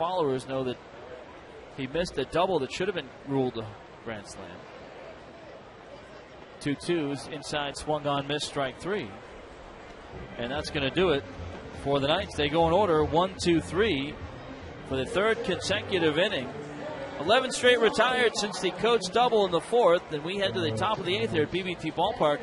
followers know that he missed a double that should have been ruled a grand slam. 2-2's inside, swung on, missed, strike three. And that's going to do it for the Knights. They go in order, 1, 2, 3 for the third consecutive inning. 11 straight retired since the coach double in the fourth, and we head to the top of the eighth here at BB&T Ballpark.